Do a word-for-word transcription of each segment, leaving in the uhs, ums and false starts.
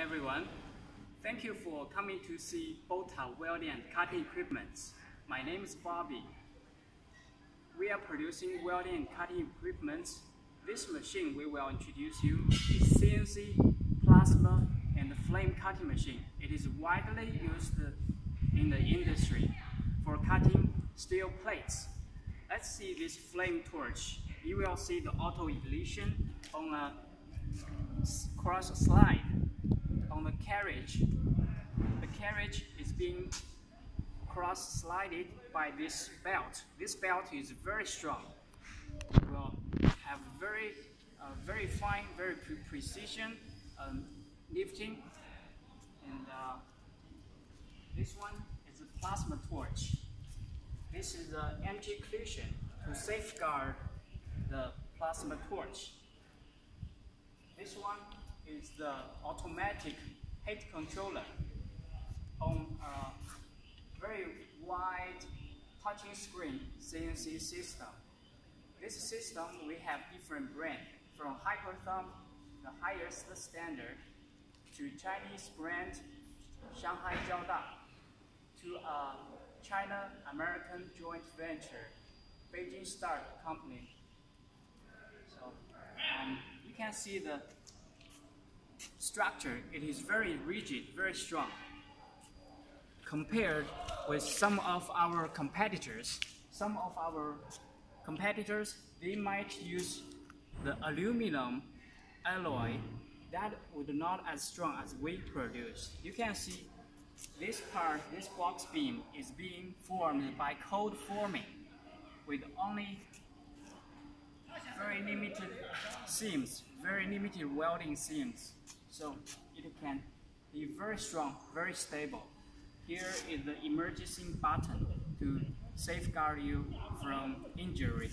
everyone. Thank you for coming to see BOTA welding and cutting equipment. My name is Bobby. We are producing welding and cutting equipment. This machine we will introduce you is C N C, plasma, and the flame cutting machine. It is widely used in the industry for cutting steel plates. Let's see this flame torch. You will see the auto ignition on a cross slide on the carriage. The carriage is being cross slided by this belt. This belt is very strong. It will have very, uh, very fine, very pre precision um, lifting. And uh, this one is a plasma torch. This is an M G cushion to safeguard the plasma torch. This one is the automatic heat controller on a very wide touching screen C N C system. This system we have different brands from Hyperthumb, the highest standard, to Chinese brand Shanghai Jiao Da, to a China-American joint venture Beijing Star Company. So um, you can see the structure. It is very rigid, very strong. Compared with some of our competitors, some of our competitors, they might use the aluminum alloy that would not as strong as we produce. You can see this part, this box beam is being formed by cold forming with only very limited seams, very limited welding seams. So it can be very strong, very stable. Here is the emergency button to safeguard you from injury.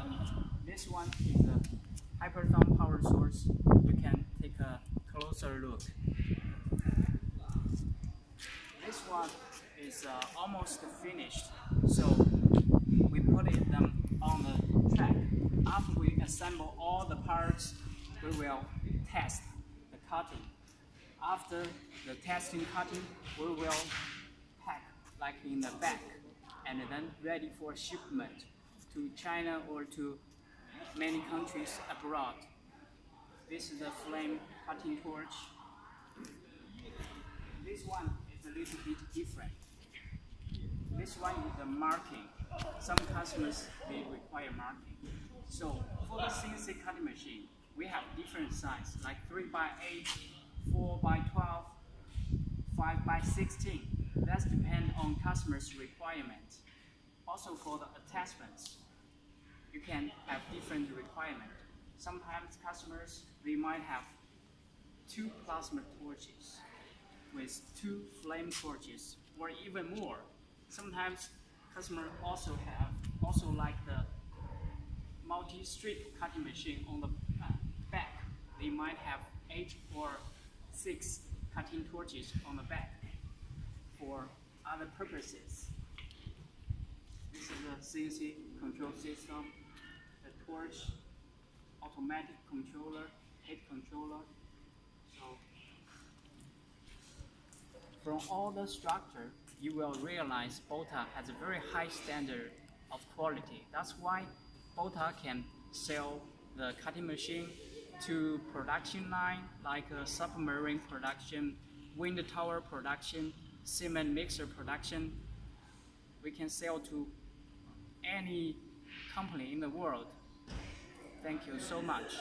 Um, this one is the Hyperthumb power source. You can take a closer look. This one is uh, almost finished, so we put it um, on the track. After we assemble all the parts, we will test the cutting. After the testing cutting, we will pack like in the bag and then ready for shipment to China or to many countries abroad. This is a flame cutting torch. This one is a little bit different. This one is the marking. Some customers, they require marking. So for the C N C cutting machine, we have different sizes like three by eight, four by twelve, five by sixteen. That depends on customer's requirement. Also for the attachments, you can have different requirements. Sometimes customers, they might have two plasma torches with two flame torches or even more. Sometimes customers also have, also like the multi-strip cutting machine on the back. They might have eight or six cutting torches on the back for other purposes. This is the C N C control system, the torch, automatic controller, head controller. So from all the structure, you will realize BOTA has a very high standard of quality. That's why BOTA can sell the cutting machine to production line like a submarine production, wind tower production, cement mixer production. We can sell to any company in the world. Thank you so much.